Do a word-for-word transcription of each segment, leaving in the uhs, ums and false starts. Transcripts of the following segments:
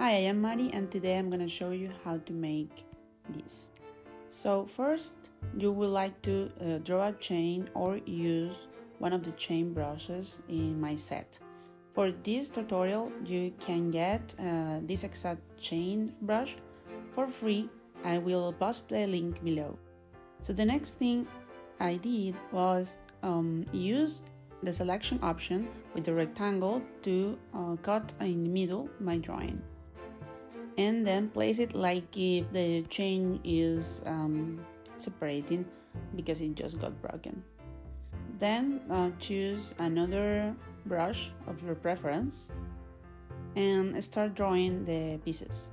Hi, I am Mari and today I'm going to show you how to make this. So first you would like to uh, draw a chain or use one of the chain brushes in my set. For this tutorial you can get uh, this exact chain brush for free. I will post the link below. So the next thing I did was um, use the selection option with the rectangle to uh, cut in the middle my drawing. And then place it like if the chain is um, separating because it just got broken. Then uh, choose another brush of your preference and start drawing the pieces.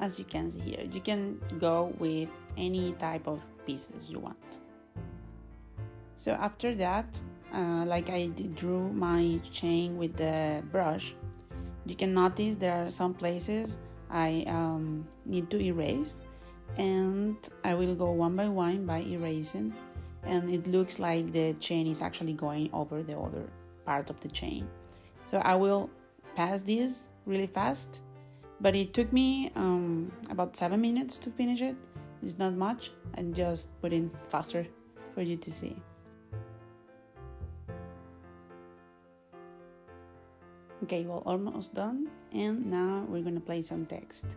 As you can see here, you can go with any type of pieces you want. So after that, uh, like I drew my chain with the brush, you can notice there are some places I um, need to erase, and I will go one by one by erasing, and it looks like the chain is actually going over the other part of the chain. So I will pass this really fast, but it took me um, about seven minutes to finish it. It's not much, and just put in faster for you to see. Okay, well, almost done, and now we're gonna play some text.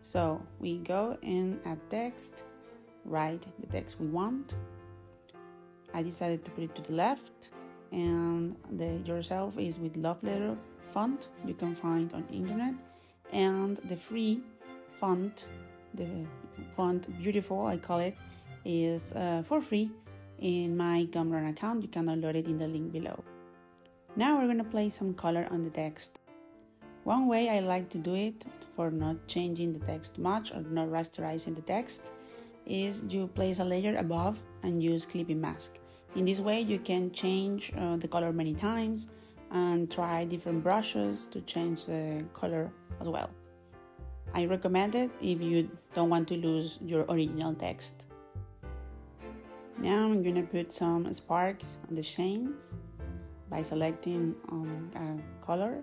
So we go and add text, write the text we want. I decided to put it to the left, and the yourself is with Love Letter font you can find on internet, and the free font, the font Beautiful I call it, is uh, for free in my Gumroad account. You can download it in the link below. Now we're going to play some color on the text. One way I like to do it for not changing the text much or not rasterizing the text is you place a layer above and use clipping mask. In this way you can change uh, the color many times and try different brushes to change the color as well. I recommend it if you don't want to lose your original text. Now I'm going to put some sparks on the chains by selecting um, a color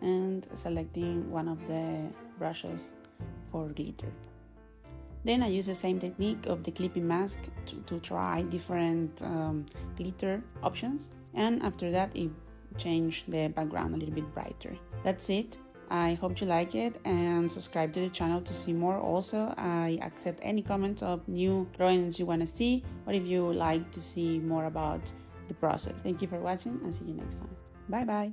and selecting one of the brushes for glitter. Then I use the same technique of the clipping mask to, to try different um, glitter options, and after that it changed the background a little bit brighter. That's it. I hope you like it and subscribe to the channel to see more. Also, I accept any comments of new drawings you want to see or if you like to see more about the process. Thank you for watching and see you next time. Bye bye!